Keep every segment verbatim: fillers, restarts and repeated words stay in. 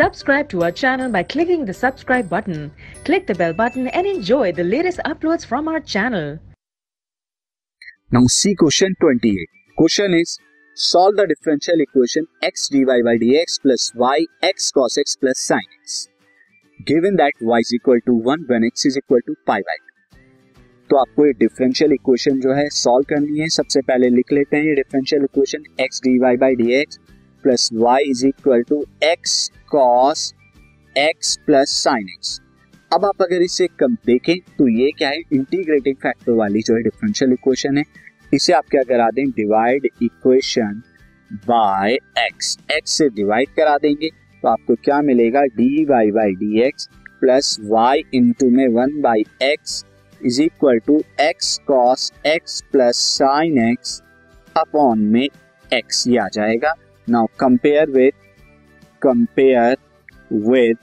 Subscribe to our channel by clicking the subscribe button. Click the bell button and enjoy the latest uploads from our channel. Now see question twenty-eight. Question is, solve the differential equation x dy by dx plus y x cos x plus sin x. Given that y is equal to one when x is equal to pi by two. तो आपको ये differential equation जो है solve करनी है. सबसे पहले लिख लेते हैं ये differential equation x dy by dx plus y is equal to x cos x plus sin x. अब आप अगर इसे कम देखें तो ये क्या है, इंटीग्रेटिंग फैक्टर वाली जो है डिफरेंशियल इक्वेशन है. इसे आप क्या करा दें, divide equation by x. x से डिवाइड करा देंगे तो आपको क्या मिलेगा, dy by dx plus y into में one by x is equal to x cos x plus sine x upon में x ये आ जाएगा. Now compare with compare with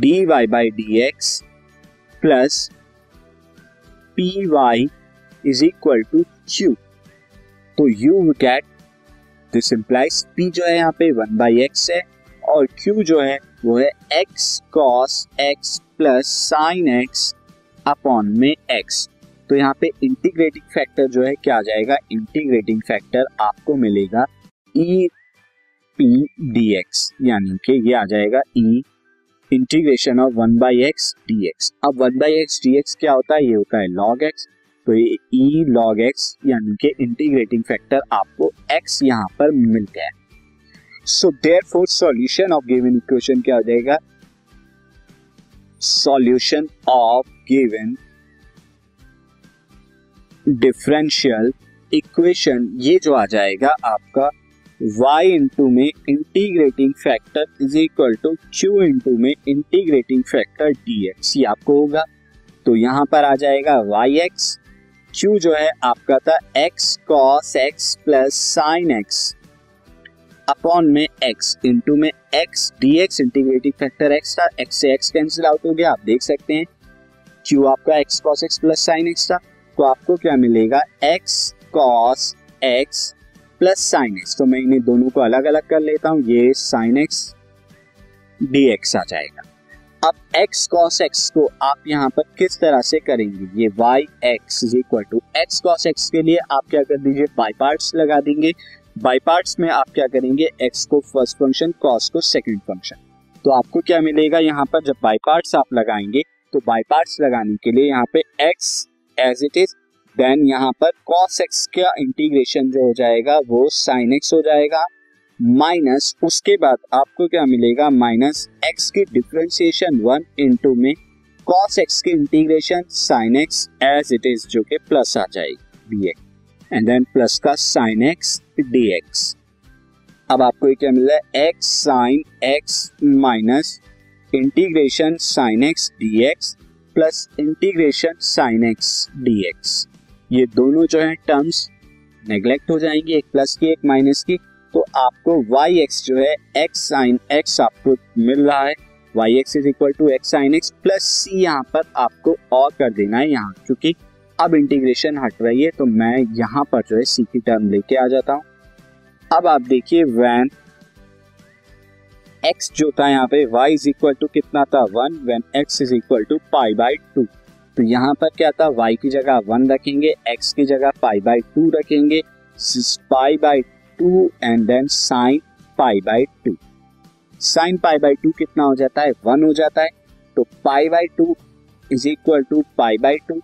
dy by dx plus py is equal to q. तो you get this implies p जो है यहाँ पे one by x है और q जो है वो है x cos x plus sin x upon में x. तो यहाँ पे इंटीग्रेटिंग फैक्टर जो है क्या आ जाएगा, इंटीग्रेटिंग फैक्टर आपको मिलेगा e p dx, यानी कि ये आ जाएगा e integration of one by x dx. अब वन by x dx क्या होता है, ये होता है log x. तो ये e log x यानी कि इंटीग्रेटिंग फैक्टर आपको x यहाँ पर मिल गया. So therefore solution of given equation क्या हो जाएगा, solution of given differential equation ये जो आ जाएगा आपका y इंटू में integrating factor is equal to q into में इंटीग्रेटिंग फैक्टर dx ये आपको होगा. तो यहाँ पर आ जाएगा yx, q जो है आपका था x cos x plus sin x upon में x इंटू में x dx, integrating factor x था, x से x कैंसिल आउट हो गया. आप देख सकते हैं q आपका x cos x plus sin x था, तो आपको क्या मिलेगा, x cos x plus sin x. तो मैं इन्हें दोनों को अलग अलग कर लेता हूँ, ये sin x dx आ जाएगा. अब x cos x को आप यहाँ पर किस तरह से करेंगे, ये y x is equal to x cos x के लिए आप क्या कर दीजिए, बाय पार्ट्स लगा देंगे. बाय पार्ट्स में आप क्या करेंगे, x को फर्स्ट फंक्शन, cos को सेकंड फंक्शन. तो आपको क्या मिलेगा यहाँ पर, जब बाय पार्ट्स आप लगाएंगे तो बाय पार्ट्स लगाने के लिए यहाँ पे x as it is, then यहाँ पर cos x का इंटीग्रेशन जो हो जाएगा वो sin x हो जाएगा माइनस, उसके बाद आपको क्या मिलेगा, माइनस x की डिफरेंशिएशन वन इंटू में cos x के integration sin x as it is जो कि प्लस आ जाएगी dx, एंड देन प्लस का sin x dx. अब आपको ये क्या मिल रहा है, x sin x minus integration sin x dx plus integration sin x dx. ये दोनों जो है टर्म्स नेग्लेक्ट हो जाएंगी, एक प्लस की एक माइनस की. तो आपको yx जो है x sin x आपको मिल रहा है, yx is equal to x sin x plus c यहाँ पर आपको और कर देना है यहाँ, क्योंकि अब इंटीग्रेशन हट रही है. तो मैं यहाँ पर जो है सी की टर्म लेके आ जाता हूँ. अब आप देखिए व्हेन x जो था यहाँ पे y इज इक्वल टू कितना था one, when x is equal to pi by two. तो यहाँ पर क्या था, y की जगह वन रखेंगे, x की जगह पाई बाई टू रखेंगे, pi by two and then sine pi by two. Sine pi by two कितना हो जाता है, वन हो जाता है. तो pi by two is equal to pi by two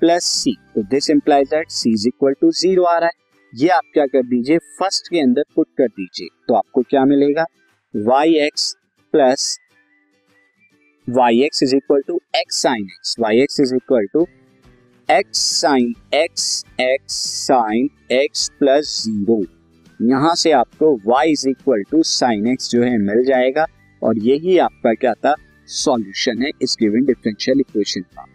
plus c. तो this implies that c is equal to zero आ रहा है. ये आप क्या कर दीजिए, फर्स्ट के अंदर पुट कर दीजिए. तो आपको क्या मिलेगा, y x plus y x is equal to x sine x, y x is equal to x sine x x sine x plus zero. यहाँ से आपको y is equal to sine x जो है मिल जाएगा. और यही आपका क्या था, सॉल्यूशन है इस गिवन डिफरेंशियल इक्वेशन का.